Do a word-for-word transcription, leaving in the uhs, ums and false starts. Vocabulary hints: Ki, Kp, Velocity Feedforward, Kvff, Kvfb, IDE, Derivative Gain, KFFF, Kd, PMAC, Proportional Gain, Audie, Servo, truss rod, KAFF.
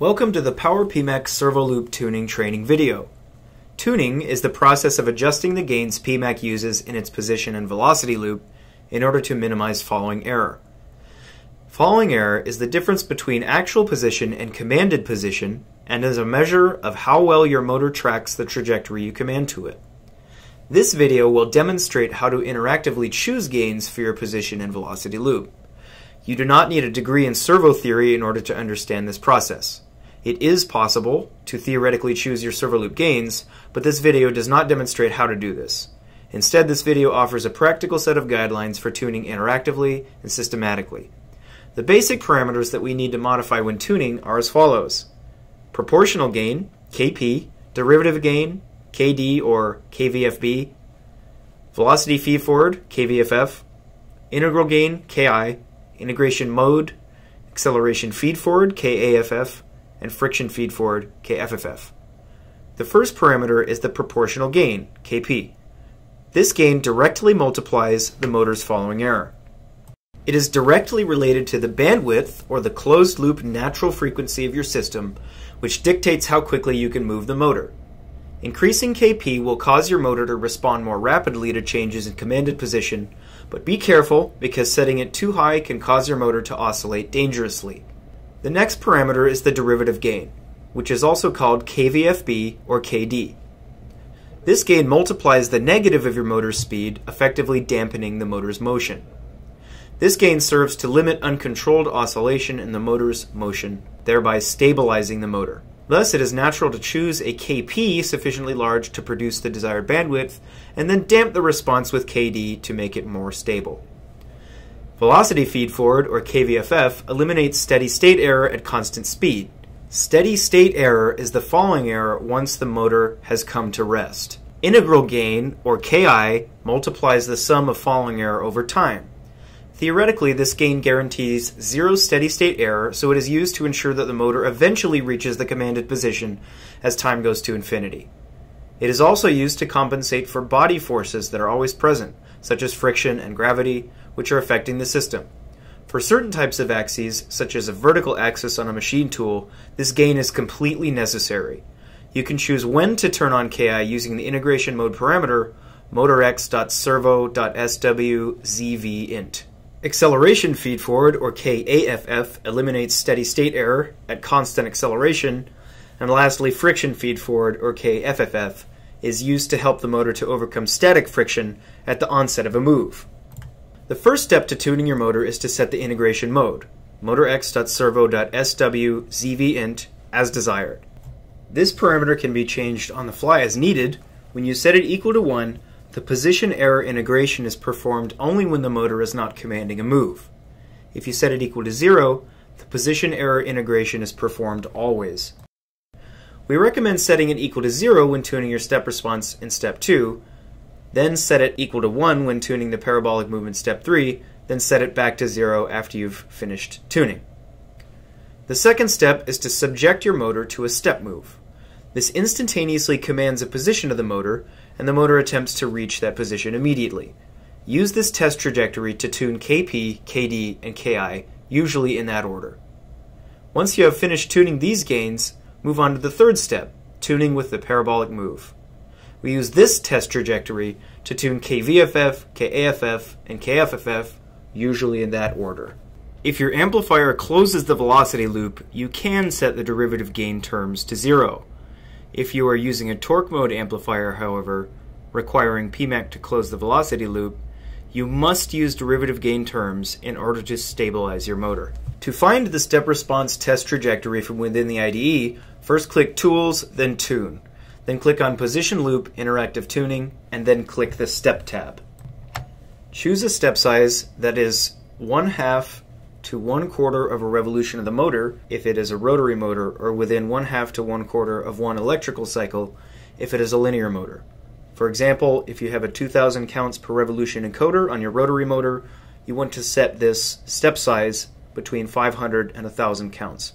Welcome to the Power P MAC Servo Loop Tuning Training video. Tuning is the process of adjusting the gains P MAC uses in its position and velocity loop in order to minimize following error. Following error is the difference between actual position and commanded position and is a measure of how well your motor tracks the trajectory you command to it. This video will demonstrate how to interactively choose gains for your position and velocity loop. You do not need a degree in servo theory in order to understand this process. It is possible to theoretically choose your servo loop gains, but this video does not demonstrate how to do this. Instead, this video offers a practical set of guidelines for tuning interactively and systematically. The basic parameters that we need to modify when tuning are as follows: proportional gain, Kp, derivative gain, Kd or K F F B, velocity feedforward, K F F, integral gain, Ki, integration mode, acceleration feedforward, K A F F, and friction feedforward, K F F F. The first parameter is the proportional gain, Kp. This gain directly multiplies the motor's following error. It is directly related to the bandwidth or the closed-loop natural frequency of your system, which dictates how quickly you can move the motor. Increasing Kp will cause your motor to respond more rapidly to changes in commanded position, but be careful because setting it too high can cause your motor to oscillate dangerously. The next parameter is the derivative gain, which is also called K V F B or K D. This gain multiplies the negative of your motor's speed, effectively dampening the motor's motion. This gain serves to limit uncontrolled oscillation in the motor's motion, thereby stabilizing the motor. Thus, it is natural to choose a Kp sufficiently large to produce the desired bandwidth, and then damp the response with Kd to make it more stable. Velocity feedforward, or K V F F, eliminates steady-state error at constant speed. Steady-state error is the following error once the motor has come to rest. Integral gain, or Ki, multiplies the sum of following error over time. Theoretically, this gain guarantees zero steady-state error, so it is used to ensure that the motor eventually reaches the commanded position as time goes to infinity. It is also used to compensate for body forces that are always present, such as friction and gravity, which are affecting the system. For certain types of axes, such as a vertical axis on a machine tool, this gain is completely necessary. You can choose when to turn on Ki using the integration mode parameter, motorx dot servo dot S W Z V int. Acceleration feedforward, or K A F F, eliminates steady-state error at constant acceleration, and lastly, friction feedforward, or K F F F, is used to help the motor to overcome static friction at the onset of a move. The first step to tuning your motor is to set the integration mode, motorx dot servo dot S W Z V int, as desired. This parameter can be changed on the fly as needed. When you set it equal to one, the position error integration is performed only when the motor is not commanding a move. If you set it equal to zero, the position error integration is performed always. We recommend setting it equal to zero when tuning your step response in step two, then set it equal to one when tuning the parabolic move in step three, then set it back to zero after you've finished tuning. The second step is to subject your motor to a step move. This instantaneously commands a position of the motor, and the motor attempts to reach that position immediately. Use this test trajectory to tune Kp, Kd, and Ki, usually in that order. Once you have finished tuning these gains, move on to the third step, tuning with the parabolic move. We use this test trajectory to tune K V F F, K A F F, and K F F F, usually in that order. If your amplifier closes the velocity loop, you can set the derivative gain terms to zero. If you are using a torque mode amplifier, however, requiring P MAC to close the velocity loop, you must use derivative gain terms in order to stabilize your motor. To find the step response test trajectory from within the I D E, first click Tools, then Tune. Then click on Position Loop, Interactive Tuning, and then click the Step tab. Choose a step size that is one half to one quarter of a revolution of the motor if it is a rotary motor, or within one half to one quarter of one electrical cycle if it is a linear motor. For example, if you have a two thousand counts per revolution encoder on your rotary motor, you want to set this step size between five hundred and one thousand counts.